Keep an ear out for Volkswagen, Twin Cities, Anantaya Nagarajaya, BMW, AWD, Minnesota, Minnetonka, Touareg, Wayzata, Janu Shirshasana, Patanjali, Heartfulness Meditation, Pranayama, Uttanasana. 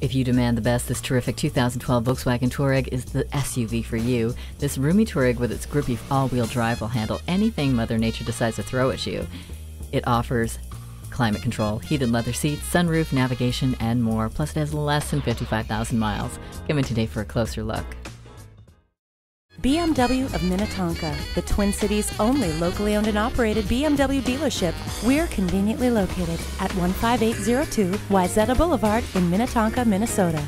If you demand the best, this terrific 2012 Volkswagen Touareg is the SUV for you. This roomy Touareg with its grippy all-wheel drive will handle anything Mother Nature decides to throw at you. It offers climate control, heated leather seats, sunroof, navigation, and more. Plus, it has less than 55,000 miles. Come in today for a closer look. BMW of Minnetonka, the Twin Cities' only locally owned and operated BMW dealership. We're conveniently located at 15802 Wayzata Blvd in Minnetonka, Minnesota.